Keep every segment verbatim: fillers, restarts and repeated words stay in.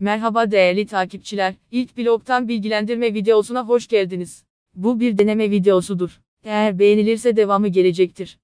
Merhaba değerli takipçiler, ilk blogdan bilgilendirme videosuna hoş geldiniz. Bu bir deneme videosudur. Eğer beğenilirse devamı gelecektir.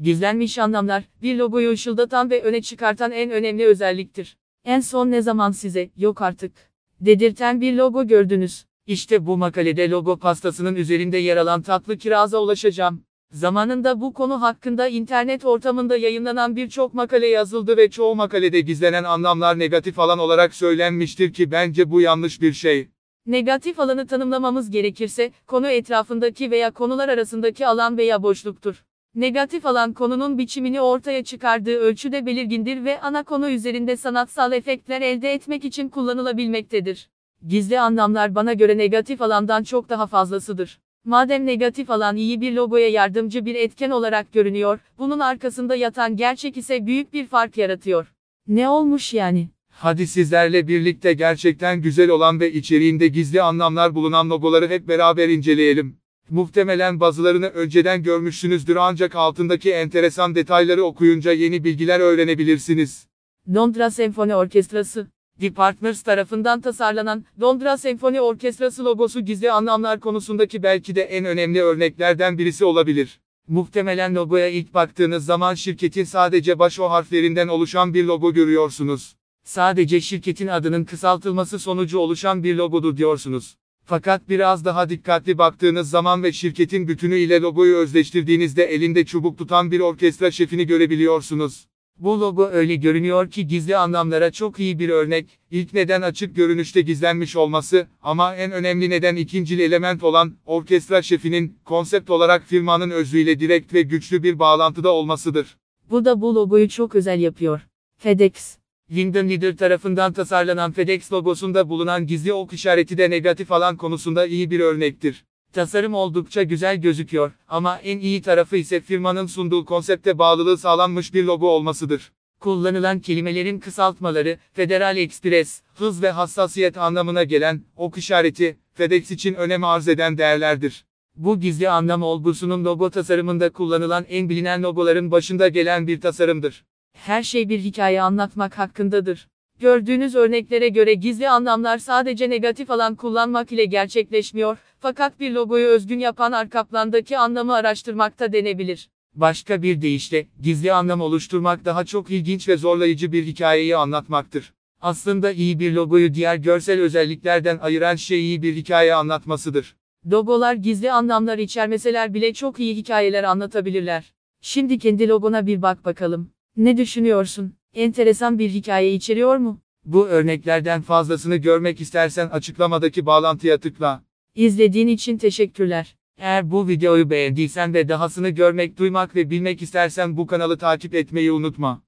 Gizlenmiş anlamlar, bir logoyu ışıldatan ve öne çıkartan en önemli özelliktir. En son ne zaman size, yok artık, dedirten bir logo gördünüz? İşte bu makalede logo pastasının üzerinde yer alan tatlı kiraza ulaşacağım. Zamanında bu konu hakkında internet ortamında yayınlanan birçok makale yazıldı ve çoğu makalede gizlenen anlamlar negatif alan olarak söylenmiştir ki bence bu yanlış bir şey. Negatif alanı tanımlamamız gerekirse, konu etrafındaki veya konular arasındaki alan veya boşluktur. Negatif alan konunun biçimini ortaya çıkardığı ölçüde belirgindir ve ana konu üzerinde sanatsal efektler elde etmek için kullanılabilmektedir. Gizli anlamlar bana göre negatif alandan çok daha fazlasıdır. Madem negatif alan iyi bir logoya yardımcı bir etken olarak görünüyor, bunun arkasında yatan gerçek ise büyük bir fark yaratıyor. Ne olmuş yani? Hadi sizlerle birlikte gerçekten güzel olan ve içeriğinde gizli anlamlar bulunan logoları hep beraber inceleyelim. Muhtemelen bazılarını önceden görmüşsünüzdür ancak altındaki enteresan detayları okuyunca yeni bilgiler öğrenebilirsiniz. Londra Senfoni Orkestrası. The Partners tarafından tasarlanan Londra Senfoni Orkestrası logosu gizli anlamlar konusundaki belki de en önemli örneklerden birisi olabilir. Muhtemelen logoya ilk baktığınız zaman şirketin sadece baş O harflerinden oluşan bir logo görüyorsunuz. Sadece şirketin adının kısaltılması sonucu oluşan bir logodur diyorsunuz. Fakat biraz daha dikkatli baktığınız zaman ve şirketin bütünü ile logoyu özleştirdiğinizde elinde çubuk tutan bir orkestra şefini görebiliyorsunuz. Bu logo öyle görünüyor ki gizli anlamlara çok iyi bir örnek. İlk neden açık görünüşte gizlenmiş olması ama en önemli neden ikincil element olan orkestra şefinin konsept olarak firmanın özüyle direkt ve güçlü bir bağlantıda olmasıdır. Bu da bu logoyu çok özel yapıyor. FedEx. Wyndham Leader tarafından tasarlanan FedEx logosunda bulunan gizli ok işareti de negatif alan konusunda iyi bir örnektir. Tasarım oldukça güzel gözüküyor ama en iyi tarafı ise firmanın sunduğu konsepte bağlılığı sağlanmış bir logo olmasıdır. Kullanılan kelimelerin kısaltmaları, Federal Express, hız ve hassasiyet anlamına gelen ok işareti, FedEx için önem arz eden değerlerdir. Bu gizli anlam olgusunun logo tasarımında kullanılan en bilinen logoların başında gelen bir tasarımdır. Her şey bir hikaye anlatmak hakkındadır. Gördüğünüz örneklere göre gizli anlamlar sadece negatif alan kullanmak ile gerçekleşmiyor, fakat bir logoyu özgün yapan arka plandaki anlamı araştırmakta denebilir. Başka bir deyişle, gizli anlam oluşturmak daha çok ilginç ve zorlayıcı bir hikayeyi anlatmaktır. Aslında iyi bir logoyu diğer görsel özelliklerden ayıran şey iyi bir hikaye anlatmasıdır. Logolar gizli anlamlar içermeseler bile çok iyi hikayeler anlatabilirler. Şimdi kendi logona bir bak bakalım. Ne düşünüyorsun? Enteresan bir hikaye içeriyor mu? Bu örneklerden fazlasını görmek istersen açıklamadaki bağlantıya tıkla. İzlediğin için teşekkürler. Eğer bu videoyu beğendiysen ve dahasını görmek, duymak ve bilmek istersen bu kanalı takip etmeyi unutma.